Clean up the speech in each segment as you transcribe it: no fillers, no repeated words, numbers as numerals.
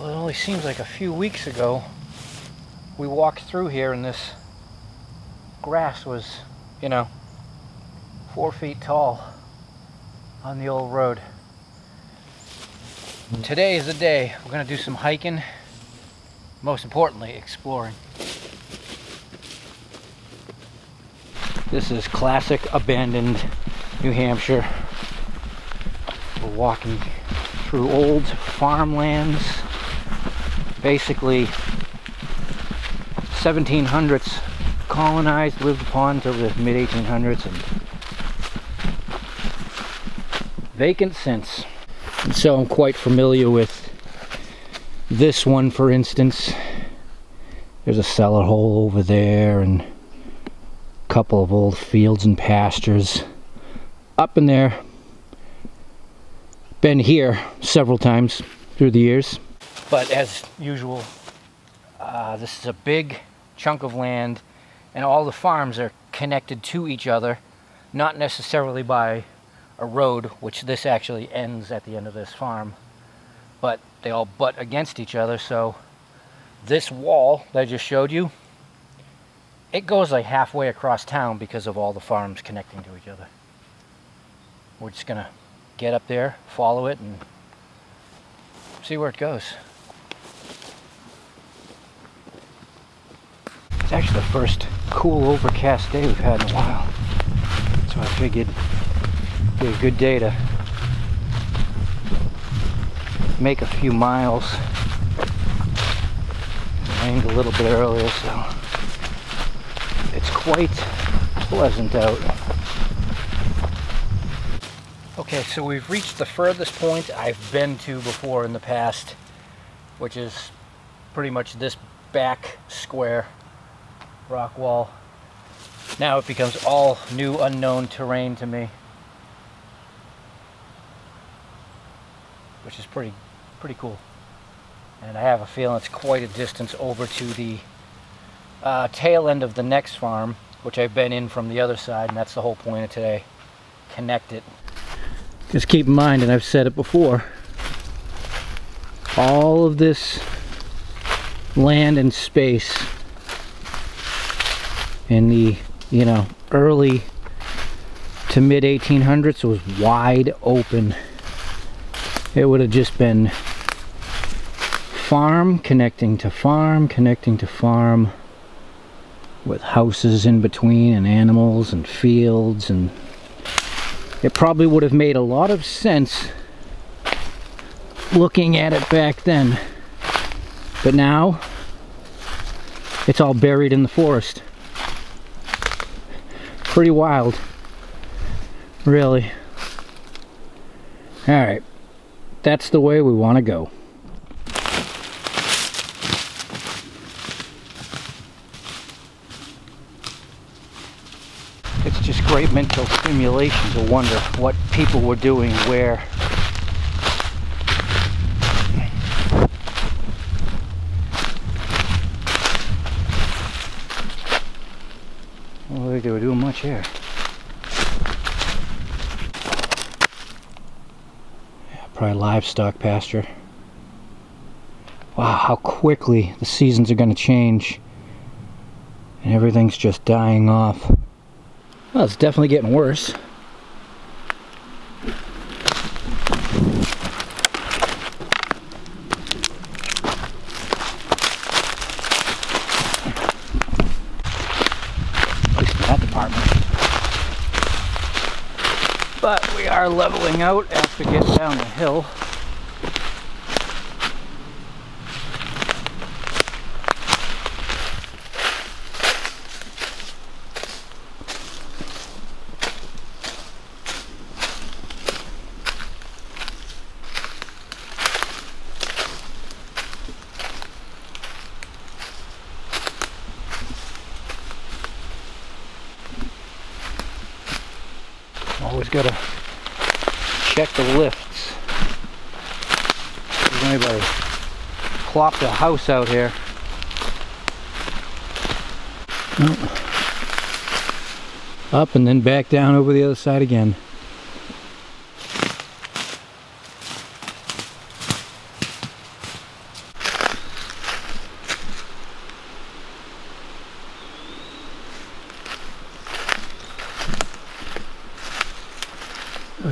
Well, it only seems like a few weeks ago we walked through here and this grass was, 4 feet tall on the old road. Today is the day. We're going to do some hiking. Most importantly, exploring. This is classic abandoned New Hampshire. We're walking through old farmlands. Basically, 1700s colonized, lived upon till the mid-1800s, and vacant since. And so I'm quite familiar with this one, for instance. There's a cellar hole over there and a couple of old fields and pastures up in there. Been here several times through the years. But as usual, this is a big chunk of land, and all the farms are connected to each other, not necessarily by a road, which this actually ends at the end of this farm, but they all butt against each other. So this wall that I just showed you, it goes like halfway across town because of all the farms connecting to each other. We're just gonna get up there, follow it, and see where it goes. It's actually the first cool, overcast day we've had in a while, so I figured it'd be a good day to make a few miles. It rained a little bit earlier, so it's quite pleasant out. Okay, so we've reached the furthest point I've been to before in the past, which is pretty much this back square rock wall. Now it becomes all new, unknown terrain to me, which is pretty cool. And I have a feeling it's quite a distance over to the tail end of the next farm, which I've been in from the other side, and that's the whole point of today, connect it. Just keep in mind, and I've said it before, all of this land and space in the, early to mid 1800s was wide open. It would have just been farm connecting to farm, connecting to farm, with houses in between and animals and fields, and it probably would have made a lot of sense looking at it back then. But now, it's all buried in the forest. Pretty wild, really. All right, that's the way we want to go. Great mental stimulation to wonder what people were doing where. I don't think they were doing much here. Yeah, probably livestock pasture. Wow, how quickly the seasons are going to change and everything's just dying off. Well, it's definitely getting worse. At least in that department. But we are leveling out after getting down the hill. Always gotta check the lifts. If anybody plopped a house out here. Nope. Up and then back down over the other side again.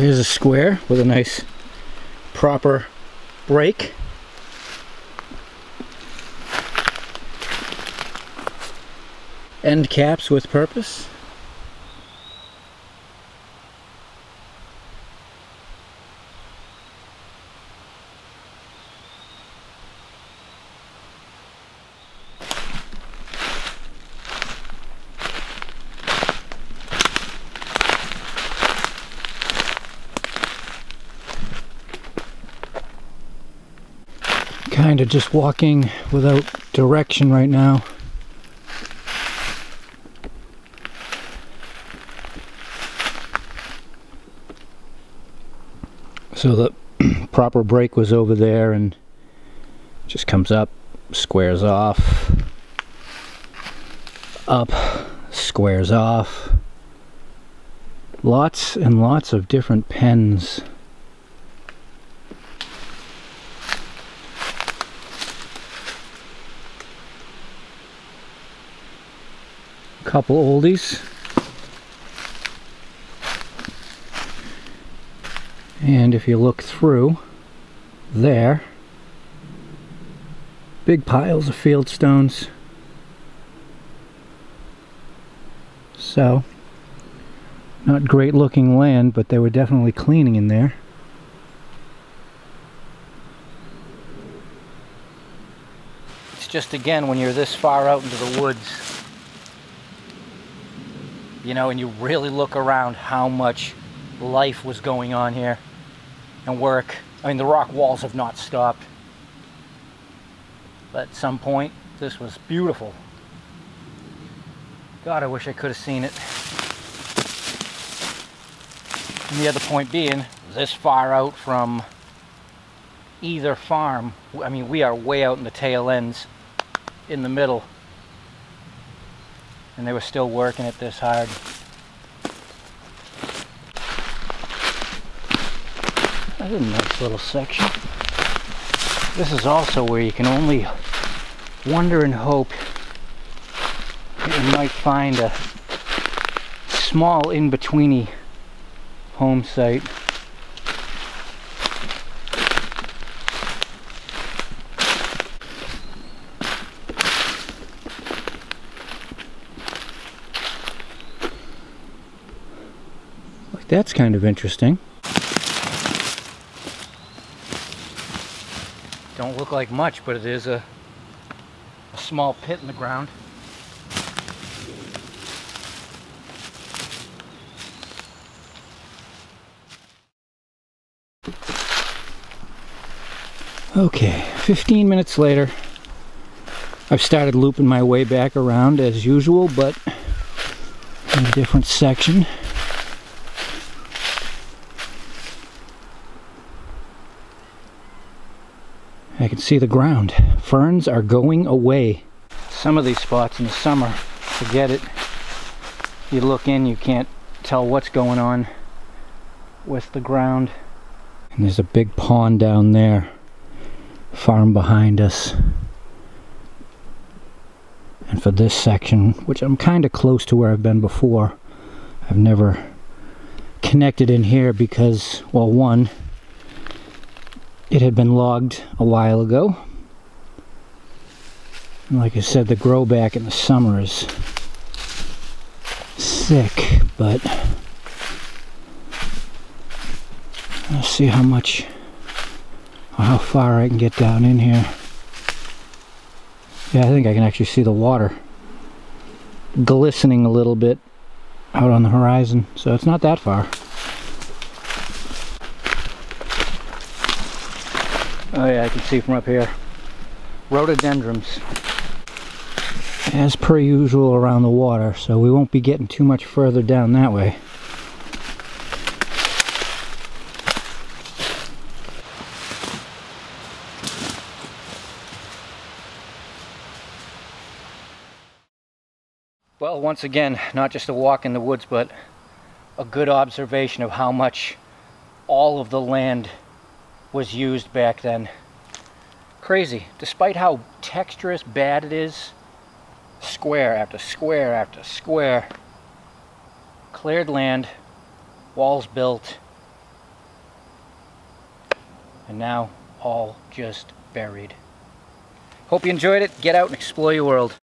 Here's a square with a nice proper break. End caps with purpose. Kind of just walking without direction right now. So the proper brake was over there and just comes up, squares off, up, squares off. Lots and lots of different pens. Couple oldies. And if you look through there, big piles of Fieldstones. So, not great looking land, but they were definitely cleaning in there. It's just, again, when you're this far out into the woods, you know, and you really look around how much life was going on here. And work. I mean, the rock walls have not stopped. But at some point, this was beautiful. God, I wish I could have seen it. And the other point being, this far out from either farm, I mean, we are way out in the tail ends, in the middle. And they were still working it this hard. That's a nice little section. This is also where you can only wonder and hope that you might find a small in-betweeny home site. Like, that's kind of interesting. Don't look like much, but it is a small pit in the ground. Okay, 15 minutes later, I've started looping my way back around as usual, but in a different section. I can see the ground. Ferns are going away. Some of these spots in the summer, forget it. You look in, you can't tell what's going on with the ground. And there's a big pond down there, farm behind us. And for this section, which I'm kind of close to where I've been before, I've never connected in here because, well, one, it had been logged a while ago. And like I said, the grow back in the summer is sick, but I'll see how much or how far I can get down in here. Yeah, I think I can actually see the water glistening a little bit out on the horizon, so it's not that far. Oh yeah, I can see from up here. Rhododendrons. As per usual around the water, so we won't be getting too much further down that way. Well, once again, not just a walk in the woods, but a good observation of how much all of the land was used back then. Crazy. Despite how texturous bad it is, square after square after square, cleared land, walls built, and now all just buried. Hope you enjoyed it. Get out and explore your world.